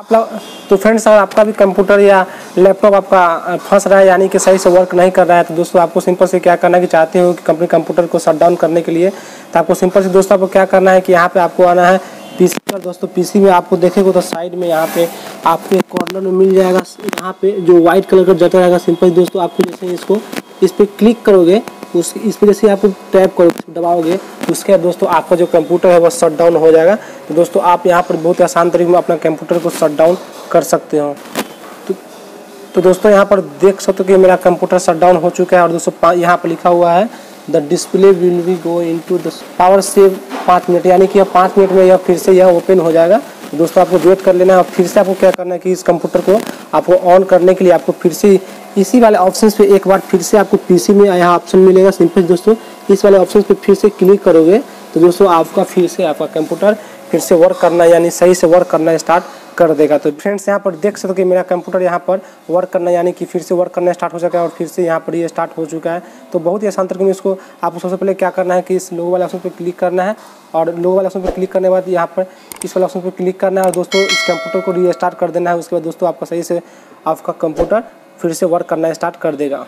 आप लोग तो फ्रेंड्स अगर आपका भी कंप्यूटर या लैपटॉप आपका फंस रहा है यानी कि सही से वर्क नहीं कर रहा है तो दोस्तों आपको सिंपल से क्या करना है कि चाहते हो कि कंपनी कंप्यूटर को शट डाउन करने के लिए तो आपको सिंपल से दोस्तों आपको क्या करना है कि यहाँ पे आपको आना है पीसी पर। दोस्तों पीसी में आपको देखेगा तो साइड में यहाँ पे आपको एक कॉर्नर में मिल जाएगा, यहाँ पे जो व्हाइट कलर का जगह रहेगा। सिंपल दोस्तों आपको जैसे इसको इस पर क्लिक करोगे उस इस पर जैसे आपको टैप करोगे दबाओगे उसके बाद दोस्तों आपका जो कंप्यूटर है वो शट डाउन हो जाएगा। तो दोस्तों आप यहाँ पर बहुत आसान तरीके में अपना कंप्यूटर को शट डाउन कर सकते हो। तो दोस्तों यहाँ पर देख सकते हो कि मेरा कंप्यूटर शट डाउन हो चुका है। और दोस्तों यहाँ पर लिखा हुआ है the display will be go into the power save 5 minute, यानी कि यह 5 मिनट में यह फिर से यह ओपन हो जाएगा। दोस्तों आपको वेट कर लेना है और फिर से आपको क्या करना है कि इस कंप्यूटर को आपको ऑन करने के लिए आपको फिर से इसी वाले ऑप्शन पे एक बार फिर से आपको पीसी में यहाँ ऑप्शन मिलेगा। सिंपल दोस्तों इस वाले ऑप्शन पे फिर से क्लिक करोगे तो दोस्तों आपका फिर से आपका कंप्यूटर फिर से वर्क करना यानी सही से वर्क करना स्टार्ट कर देगा। तो फ्रेंड्स यहाँ पर देख सकते हो कि मेरा कंप्यूटर यहाँ पर वर्क करना यानी कि फिर से वर्क करना स्टार्ट हो चुका है और फिर से यहाँ पर ये स्टार्ट हो चुका है। तो बहुत ही आसान तरीके में इसको आपको सबसे पहले क्या करना है कि इस लोगो वाले ऑप्शन पर क्लिक करना है और लोगो वाले ऑप्शन पर क्लिक करने के बाद यहाँ पर इस वाले ऑप्शन पर क्लिक करना है और दोस्तों इस कंप्यूटर को रीस्टार्ट कर देना है। उसके बाद दोस्तों आपका सही से आपका कंप्यूटर फिर से वर्क करना स्टार्ट कर देगा।